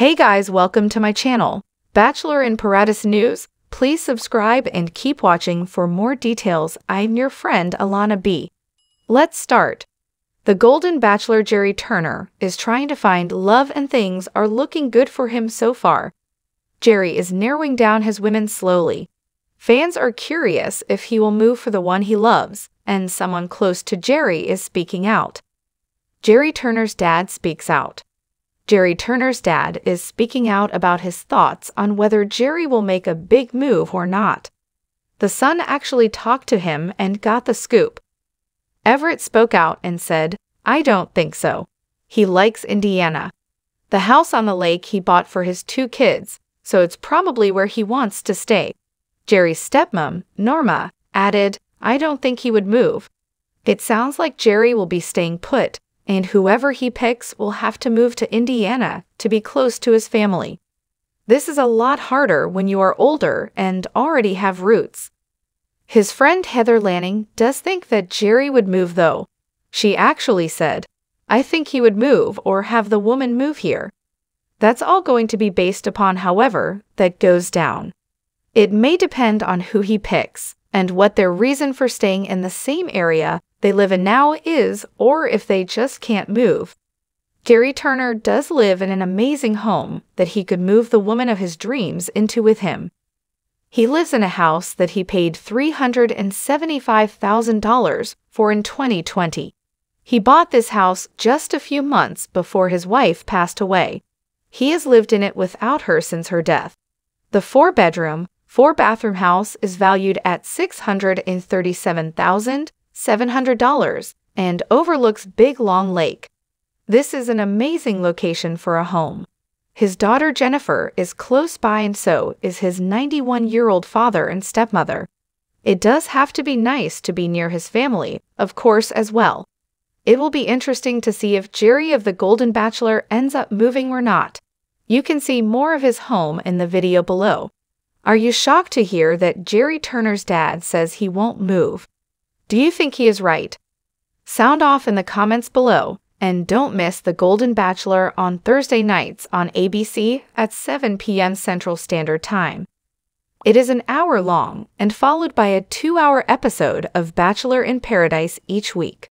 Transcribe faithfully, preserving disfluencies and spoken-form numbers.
Hey guys, welcome to my channel. Bachelor in Paradise news. Please subscribe and keep watching for more details. I'm your friend Alana B. Let's start. The Golden Bachelor Gerry Turner is trying to find love and things are looking good for him so far. Gerry is narrowing down his women slowly. Fans are curious if he will move for the one he loves, and someone close to Gerry is speaking out. Gerry Turner's dad speaks out. Gerry Turner's dad is speaking out about his thoughts on whether Gerry will make a big move or not. The son actually talked to him and got the scoop. Everett spoke out and said, "I don't think so. He likes Indiana. The house on the lake he bought for his two kids, so it's probably where he wants to stay." Gerry's stepmom, Norma, added, "I don't think he would move. It sounds like Gerry will be staying put, and whoever he picks will have to move to Indiana to be close to his family. This is a lot harder when you are older and already have roots." His friend Heather Lanning does think that Gerry would move though. She actually said, "I think he would move or have the woman move here. That's all going to be based upon however that goes down. It may depend on who he picks and what their reason for staying in the same area they live in now is, or if they just can't move." Gerry Turner does live in an amazing home that he could move the woman of his dreams into with him. He lives in a house that he paid three hundred seventy-five thousand dollars for in twenty twenty. He bought this house just a few months before his wife passed away. He has lived in it without her since her death. The four-bedroom, four-bathroom house is valued at six hundred thirty-seven thousand seven hundred dollars and overlooks Big Long Lake. This is an amazing location for a home. His daughter Jennifer is close by and so is his ninety-one-year-old father and stepmother. It does have to be nice to be near his family, of course, as well. It will be interesting to see if Gerry of The Golden Bachelor ends up moving or not. You can see more of his home in the video below. Are you shocked to hear that Gerry Turner's dad says he won't move? Do you think he is right? Sound off in the comments below, and don't miss The Golden Bachelor on Thursday nights on A B C at seven p m Central Standard Time. It is an hour long and followed by a two-hour episode of Bachelor in Paradise each week.